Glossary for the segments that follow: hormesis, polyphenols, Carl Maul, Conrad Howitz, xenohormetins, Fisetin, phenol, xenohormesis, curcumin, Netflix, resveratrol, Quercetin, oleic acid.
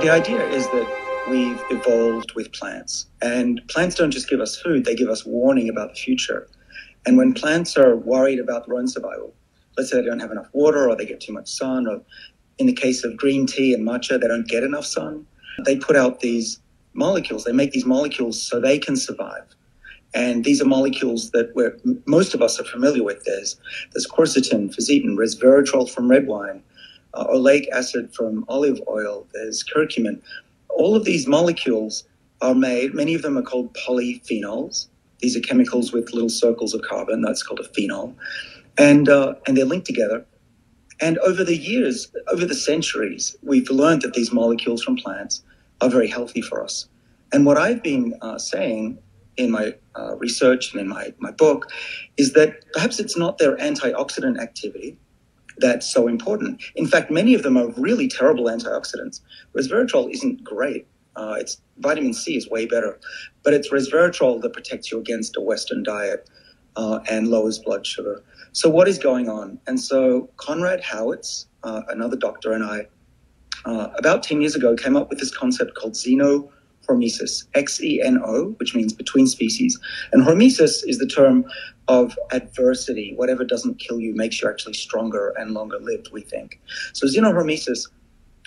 But the idea is that we've evolved with plants, and plants don't just give us food, they give us warning about the future. And when plants are worried about their own survival, let's say they don't have enough water, or they get too much sun, or in the case of green tea and matcha, they don't get enough sun, they put out these molecules, they make these molecules so they can survive. And these are molecules that most of us are familiar with. There's quercetin, Fisetin, resveratrol from red wine, oleic acid from olive oil, there's curcumin. All of these molecules are made, many of them are called polyphenols. These are chemicals with little circles of carbon, that's called a phenol. And they're linked together. And over the years, over the centuries, we've learned that these molecules from plants are very healthy for us. And what I've been saying in my research and in my book is that perhaps it's not their antioxidant activity that's so important. In fact, many of them are really terrible antioxidants. Resveratrol isn't great. It's vitamin C is way better, but it's resveratrol that protects you against a Western diet and lowers blood sugar. So what is going on? And so Conrad Howitz, another doctor, and I, about 10 years ago, came up with this concept called xenohormesis, X-E-N-O, which means between species. And hormesis is the term of adversity. Whatever doesn't kill you makes you actually stronger and longer lived, we think. So xenohormesis,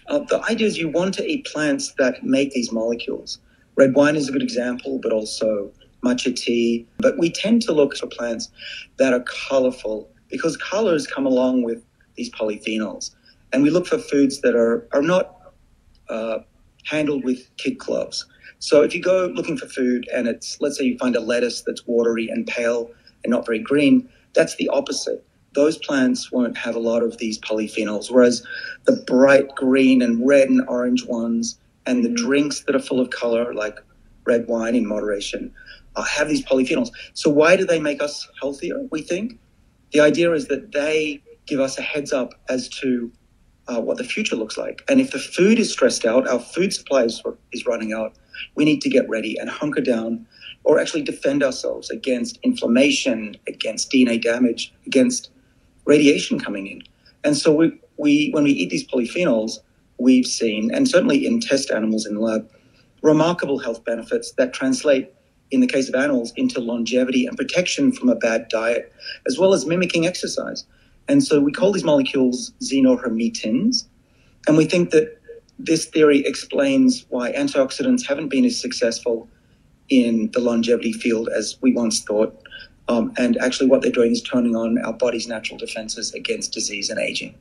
the idea is you want to eat plants that make these molecules. Red wine is a good example, but also matcha tea. But we tend to look for plants that are colorful because colors come along with these polyphenols. And we look for foods that are not handled with kid gloves. So if you go looking for food and it's, let's say you find a lettuce that's watery and pale and not very green, that's the opposite. Those plants won't have a lot of these polyphenols, whereas the bright green and red and orange ones and the drinks that are full of color, like red wine in moderation, have these polyphenols. So why do they make us healthier, we think? The idea is that they give us a heads up as to what the future looks like. And if the food is stressed out, our food supply is running out, we need to get ready and hunker down, or actually defend ourselves against inflammation, against DNA damage, against radiation coming in. And so we when we eat these polyphenols, we've seen, and certainly in test animals in the lab, remarkable health benefits that translate, in the case of animals, into longevity and protection from a bad diet, as well as mimicking exercise. And so we call these molecules xenohormetins, and we think that this theory explains why antioxidants haven't been as successful in the longevity field as we once thought. And actually what they're doing is turning on our body's natural defenses against disease and aging.